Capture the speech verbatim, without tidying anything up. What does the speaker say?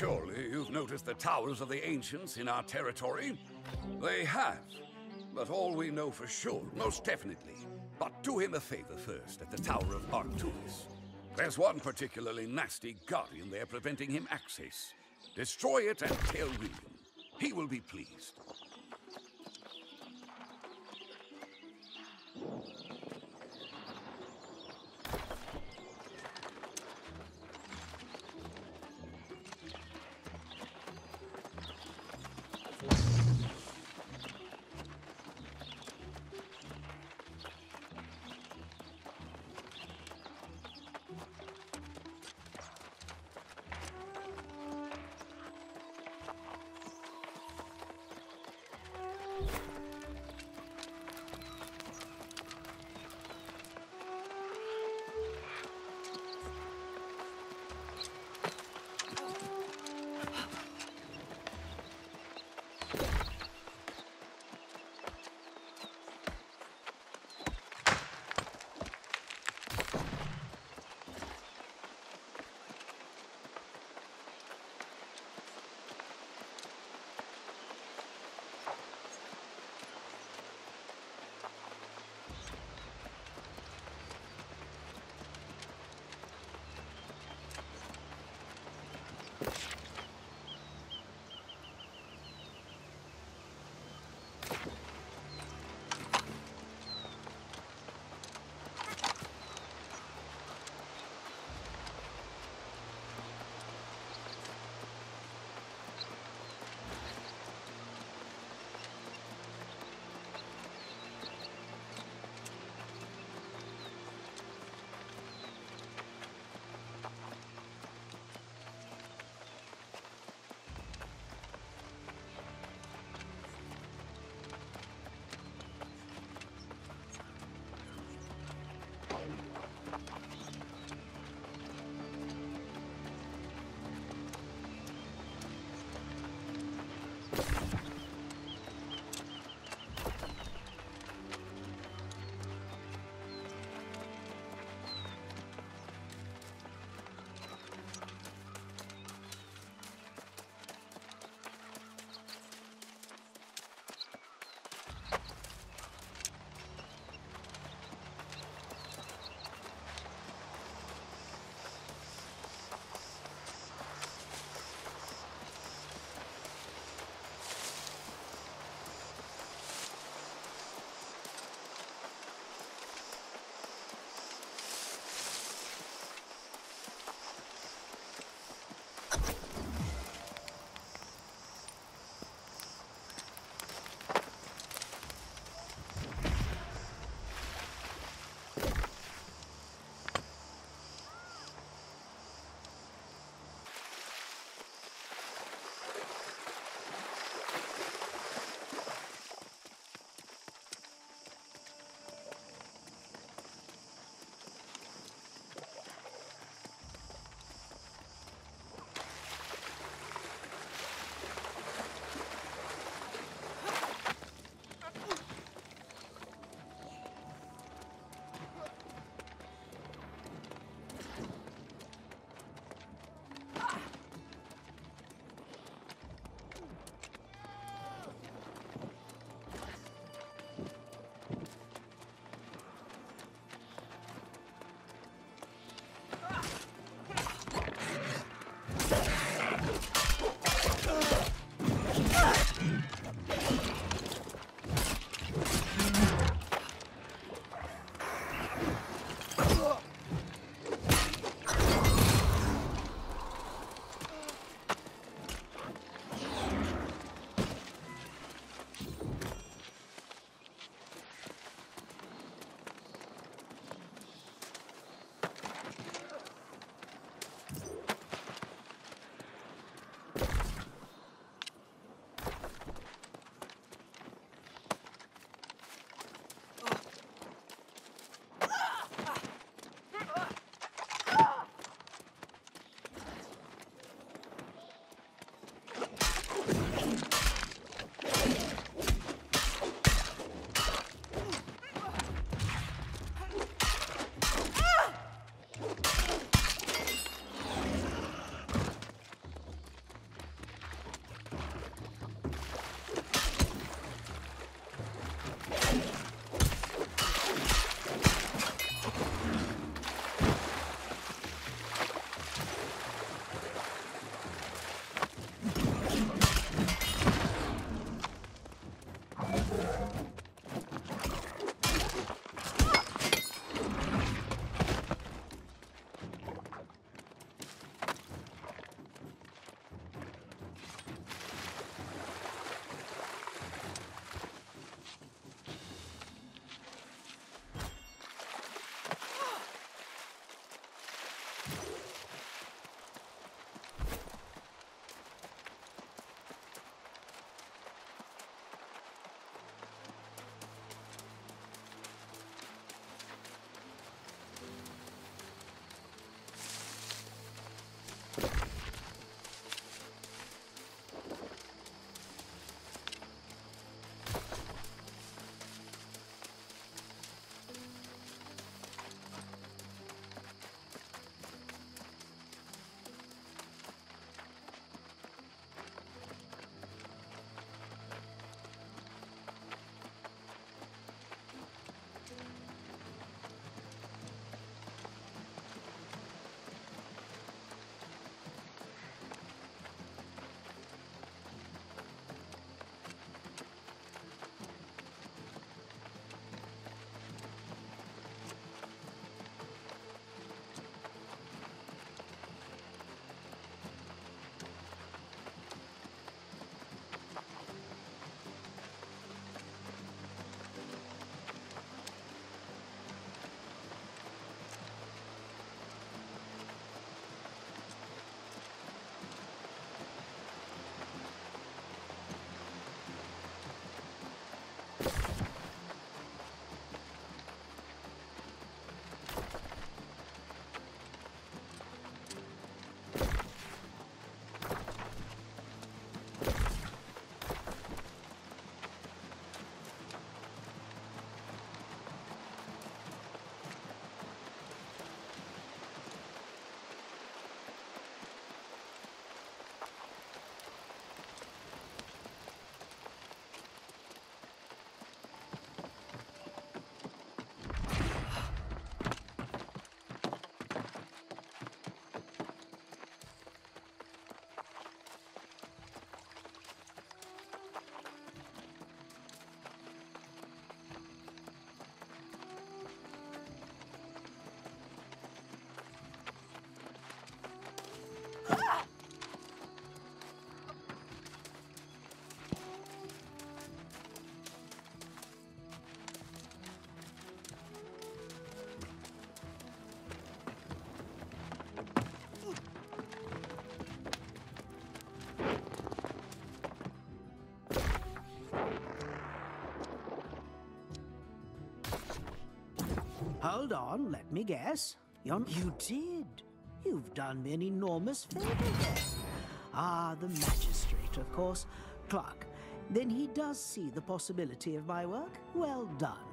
Surely you've noticed the towers of the ancients in our territory? They have. But all we know for sure, most definitely. But do him a favor first at the Tower of Arcturus. There's one particularly nasty guardian there preventing him access. Destroy it and kill William. He will be pleased. Hold on, let me guess. You're... You did. You've done me an enormous favor there. Ah, the magistrate, of course. Clark. Then he does see the possibility of my work. Well done.